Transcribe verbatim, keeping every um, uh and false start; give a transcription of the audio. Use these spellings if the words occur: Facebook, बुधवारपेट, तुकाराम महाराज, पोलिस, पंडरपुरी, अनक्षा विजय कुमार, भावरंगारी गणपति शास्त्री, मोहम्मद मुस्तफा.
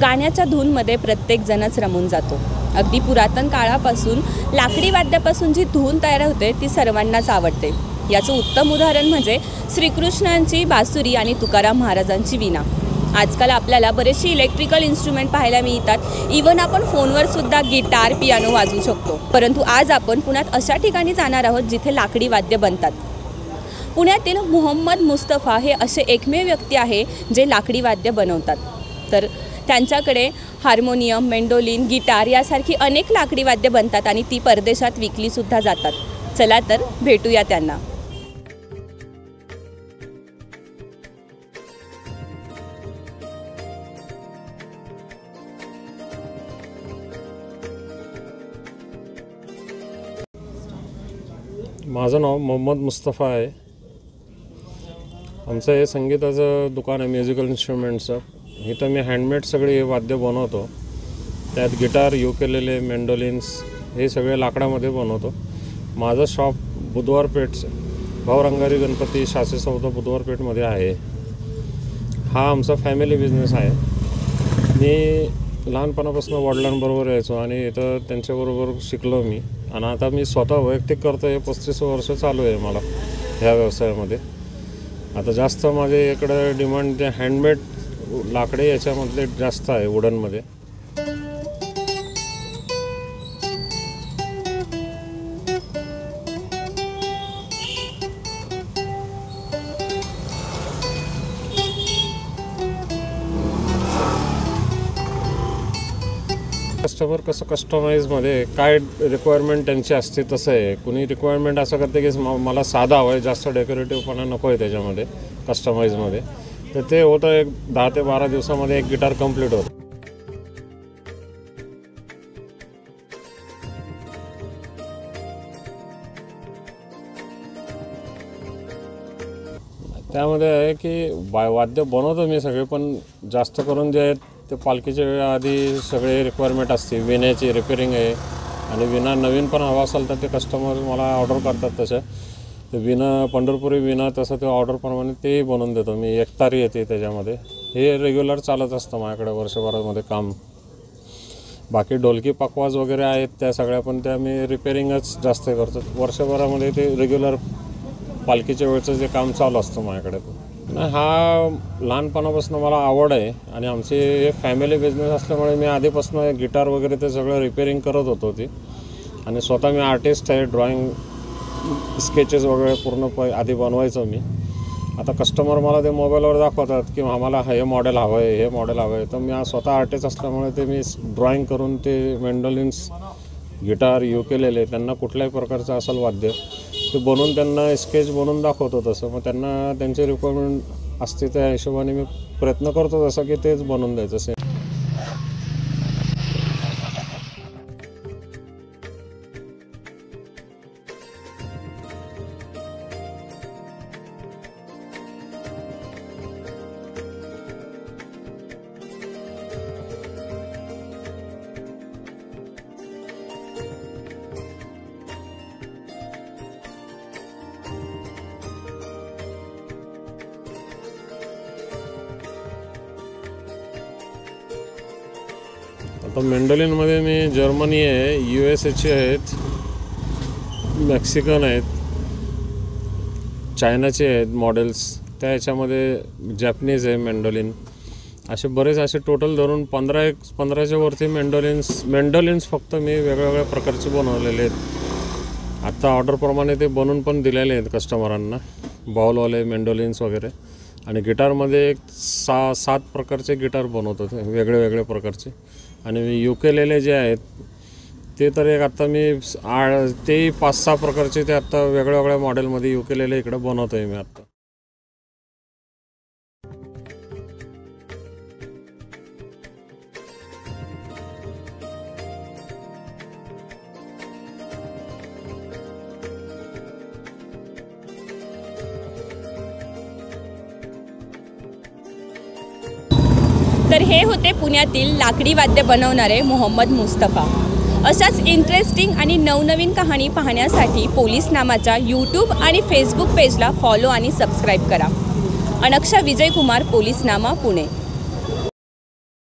गाण्याच्या धूनमध्ये प्रत्येकजणच रमून जातो। अगदी पुरातन काळापासून लाकडी वाद्यापासून जी धून तयार होते ती सर्वांनाच आवडते। याचं उत्तम उदाहरण म्हणजे श्रीकृष्णांची बासुरी आणि तुकाराम महाराजांची वीणा। आजकल आपल्याला बरेचसे इलेक्ट्रिकल इन्स्ट्रुमेंट पाहायला मिळतात, इवन आपण फोनवर सुद्धा गिटार पियानो वाजू शकतो। परंतु आज आपण पुण्यात अशा ठिकाणी जाणार आहोत जिथे लाकडी वाद्य बनतात। पुण्यातील मोहम्मद मुस्तफा हे असे एकमेव व्यक्ती आहे जे लाकडी वाद्य बनवतात। तर त्यांच्याकडे हार्मोनियम, मेंडोलिन, गिटार यासारखी अनेक लाकडी वाद्य बनतात आणि ती परदेशात विकली सुद्धा जातात। चला तर भेटूया त्यांना। माझं नाव मोहम्मद मुस्तफा आहे। आमचं हे संगीताचं दुकान आहे, म्युझिकल इन्स्ट्रुमेंट्सचं। इथं मी हँडमेड सगळे वाद्य बनवतो। त्यात गिटार, युकेलेले, मेंडोलिन्स हे सगळे लाकडामध्ये बनवतो। माझं शॉप बुधवारपेट भावरंगारी गणपति शास्त्री चौथा बुधवारपेटमध्ये आहे। हा आमचा फॅमिली बिझनेस आहे। मी लहानपणापासून वडिलांबरोबर यायचो आणि इथं त्यांच्याबरोबर शिकलो मी। आणि आता मी स्वतः वैयक्तिक करतो। हे पस्तीस वर्ष चालू आहे मला ह्या व्यवसायामध्ये। आता जास्त माझे इकडे डिमांड जे हँडमेड लाकडे याच्यामधले जास्त आहे, वुडनमध्ये। कस्टमर कसं कस्टमाइजमध्ये काय रिक्वायरमेंट त्यांची असते तसं आहे। कुणी रिक्वायरमेंट असं करते की मला साधा हवं आहे, जास्त डेकोरेटिव्हपणा नको आहे त्याच्यामध्ये कस्टमाइजमध्ये। तर ते होतं, एक दहा ते बारा दिवसामध्ये एक गिटार कंप्लीट होतं। त्यामध्ये आहे की वाद्य बनवतो मी सगळे, पण जास्त करून जे आहेत ते पालखीच्या वेळा आधी सगळे रिक्वायरमेंट असते। विण्याची रिपेरिंग आहे आणि विणा नवीन पण हवा असेल तर ते कस्टमर मला ऑर्डर करतात तसं। ते विणा पंडरपुरी विणा तसं ते ऑर्डरप्रमाणे तेही बनवून देतो मी। एकतारी येते त्याच्यामध्ये। हे रेग्युलर चालत असतं माझ्याकडे वर्षभरामध्ये काम। बाकी ढोलकी पकवाज वगैरे आहेत त्या सगळ्या, पण त्या मी रिपेरिंगच जास्त करतो। वर्षभरामध्ये ते रेग्युलर पालखीच्या वेळचं जे काम चालू असतं माझ्याकडे तो। हा लहानपणापासून मला आवड आहे आणि आमचे फॅमिली बिझनेस असल्यामुळे मी आधीपासून गिटार वगैरे ते सगळं रिपेरिंग करत होतो ती। आणि स्वतः मी आर्टिस्ट आहे, ड्रॉईंग स्केचेस वगैरे पूर्ण प आधी बनवायचो मी। आता कस्टमर मला ते मोबाईलवर दाखवतात की आम्हाला हे मॉडेल हवं आहे, हे मॉडेल हवं आहे, तर मी स्वतः आर्टिस्ट असल्यामुळे ते मी ड्रॉईंग करून ते मेंडोलिन्स, गिटार, युकेलेले त्यांना कुठल्याही प्रकारचं असेल वाद्य ते बनवून त्यांना स्केच बनवून दाखवतो तसं। मग त्यांना त्यांचे रिक्वायरमेंट असते त्या हिशोबाने मी प्रयत्न करतो तसं की तेच बनवून द्यायचं सेम। आता मेंडोलिनमध्ये मी जर्मनी आहे, यू एस एची आहेत, मेक्सिकन आहेत, चायनाचे आहेत मॉडेल्स त्या ह्याच्यामध्ये, जॅपनीज आहे मेंडोलिन, असे बरेच असे टोटल धरून पंधरा एक पंधराच्या वरती मेंडोलिन्स मेंडोलिन्स फक्त मी वेगवेगळ्या प्रकारचे बनवलेले आहेत। आत्ता ऑर्डरप्रमाणे ते बनवून पण दिलेले आहेत कस्टमरांना, बॉलवाले मेंडोलिन्स वगैरे। आणि गिटारमध्ये एक सहा सात प्रकारचे गिटार बनवतात वेगळे वेगळे प्रकारचे। आणि युकेलेले जे आहेत ते तर एक आत्ता मी आठ ते पाच सहा प्रकारचे ते आत्ता वेगळ्या वेगळ्या मॉडेलमध्ये युकेलेले इकडं बनवतो आहे मी आत्ता। तर हे होते पुण्यातील लाकडी वाद्य बनवणारे मोहम्मद मुस्तफा। अशाच इंटरेस्टिंग आणि नवनवीन कहाणी पाहण्यासाठी पोलिस नामाच्या यूट्यूब आणि फेसबुक पेजला फॉलो आणि सबस्क्राईब करा। अनक्षा विजय कुमार, पोलिस नामा, पुणे।